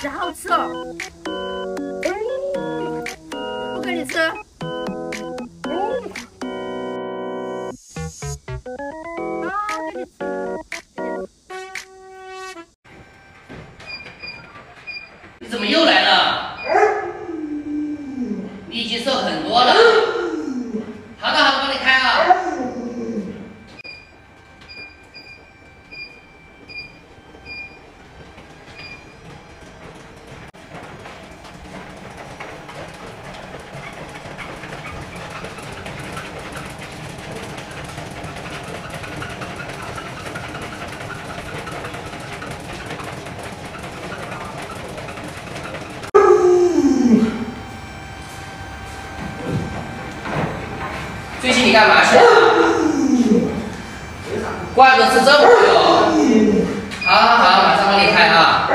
这好吃哦！我给你吃。给你吃。你怎么又来了？你已经瘦很多了。好的，好的，帮你开啊。 最近你干嘛去了？罐子吃这么久？好好好，马上帮你开啊！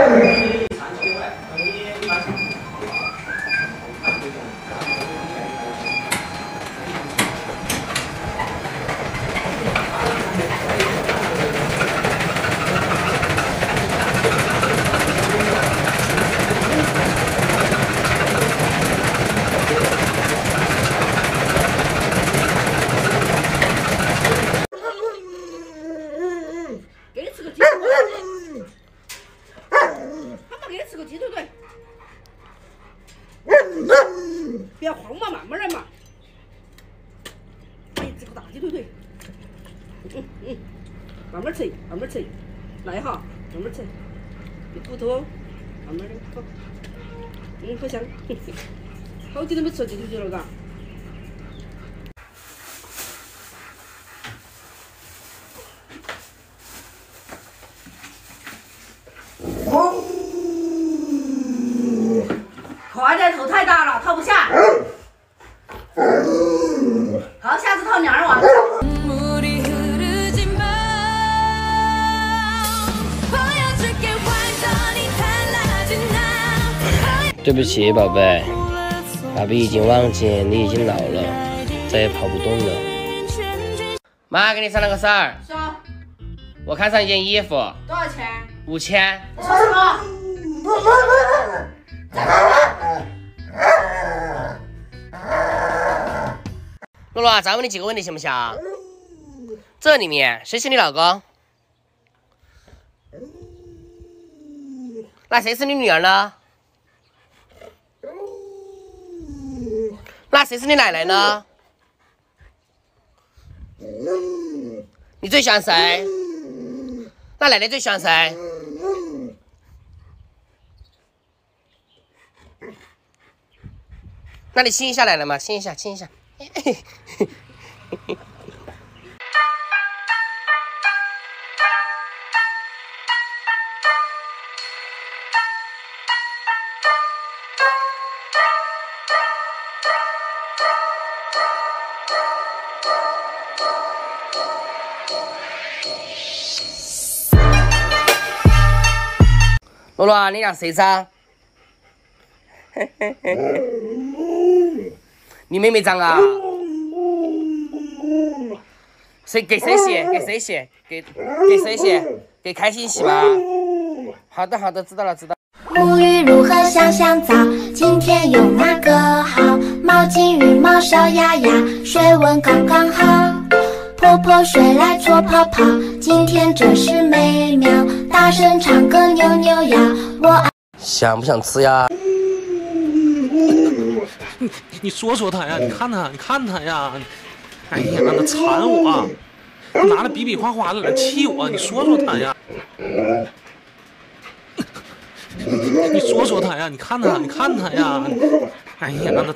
不要慌嘛，慢慢来嘛。哎，这个大鸡腿腿，慢慢吃，慢慢吃，来哈，慢慢吃，有骨头，慢慢的好，好香，好久都没吃鸡腿腿了，嘎。快点，头太大了，套不下。 好，下次套你儿娃。对不起，宝贝，爸爸已经忘记你已经老了，再也跑不动了。妈，给你商量个事儿。说。我看上一件衣服。多少钱？5000。说什么？露露，咱问你几个问题行不行？这里面谁是你老公？那谁是你女儿呢？那谁是你奶奶呢？你最喜欢谁？那奶奶最喜欢谁？ 那你亲一下奶奶嘛，亲一下，亲一下。罗罗啊，你俩谁脏？你妹妹脏啊？谁给谁洗？给谁洗？给谁洗？给开心洗吧。好的好的，知道了知道。沐浴如何香香皂？今天用哪个好？毛巾、浴帽、小鸭鸭，水温刚刚好。泼泼水来搓泡泡，今天真是美妙。大声唱歌扭扭腰，我爱。想不想吃呀？ 你说说他呀，你看他，你看他呀！哎呀，那馋我、啊，拿着比比划划的来气我、啊，你说说他呀！你说说他呀，你看他，你看他呀！哎呀，那。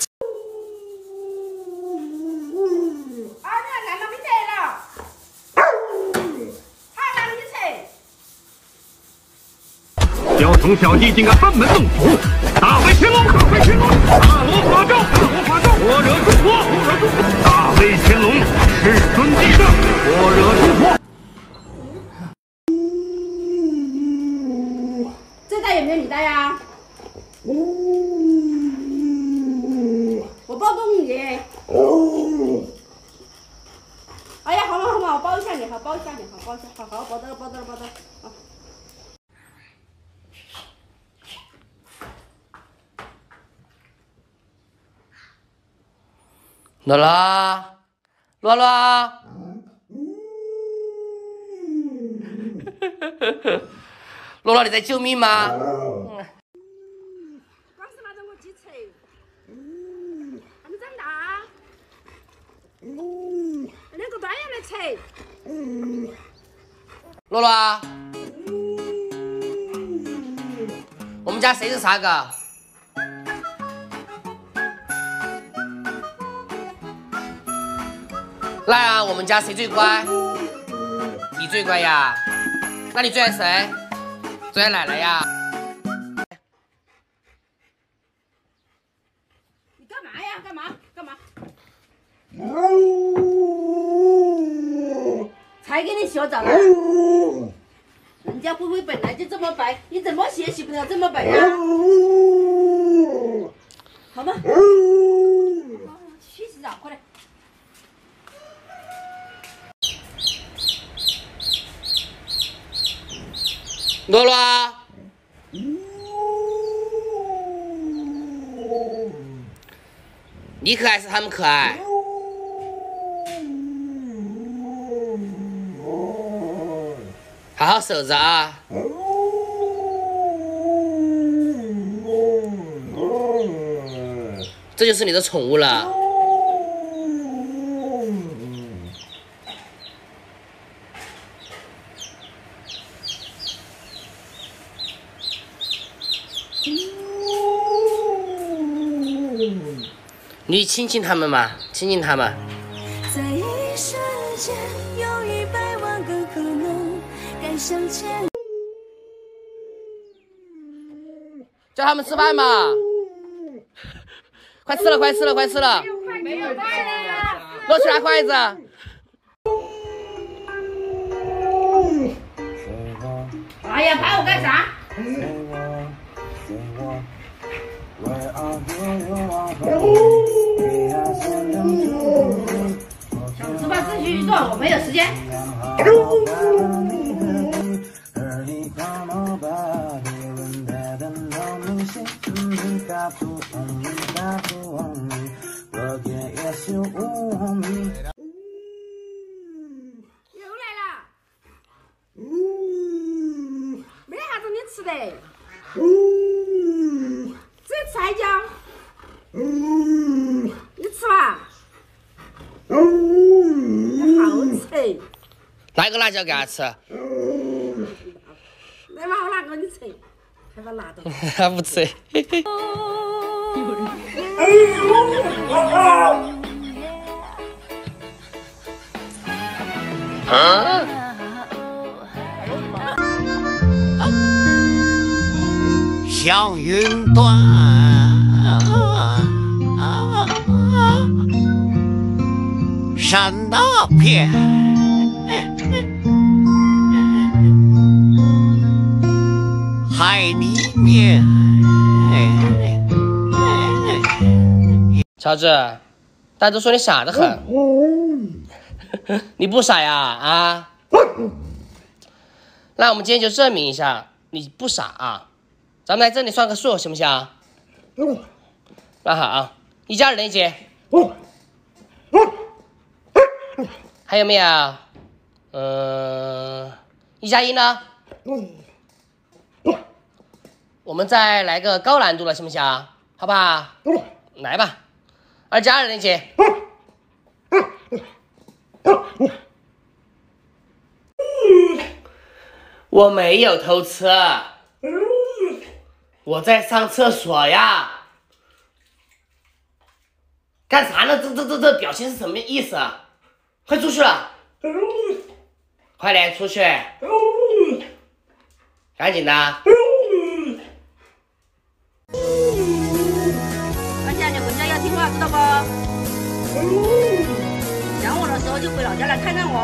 雕虫小技竟敢班门弄斧！打回乾隆，打回乾隆！大罗法照，大罗法照！我惹诸佛，我惹诸佛！大威乾隆，世尊地藏！我惹诸佛。这袋有没有你袋呀？我包给你。哎呀，好。下你好，包一下你好，包一下，好好包得包得包得啊。 乐乐，乐乐，乐乐，你在救命吗？光是拿着我鸡腿，还没长大。两个半月没吃。乐乐，我们家谁是啥个？ 那、啊、我们家谁最乖？你最乖呀？那你最爱谁？最爱奶奶呀？你干嘛呀？干嘛？干嘛？才给你学着了。人家灰灰本来就这么白，你怎么学习不了这么白呀、啊？好吗？好，去洗澡，快点。 乐乐，你可爱是他们可爱？好好守着啊！这就是你的宠物了。你亲亲他们嘛，亲亲他们。在一瞬间，有100万个可能该向前。叫他们吃饭嘛！快吃了，快吃了，快吃了！没有筷子呀！落去拿筷子。 没啥子你吃的，只有菜椒，你吃吧，你好吃，拿个辣椒给他吃，来嘛，我拿给你吃，还把辣的，还不吃。啊！ 像云端，闪那片，海里面。乔治，大家都说你傻得很，你不傻呀？啊？那我们今天就证明一下你不傻啊！ 咱们来这里算个数，行不行啊？那好啊，一加二等于几？还有没有？一加一呢？我们再来个高难度了，行不行啊？好不好？来吧，2加2等于几？ 我没有偷吃。 我在上厕所呀，干啥呢？这表情是什么意思啊？快出去了，快点出去，赶紧的。而且你回家要听话，知道不？想我的时候就回老家来看看我，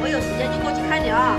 我有时间就过去看你啊。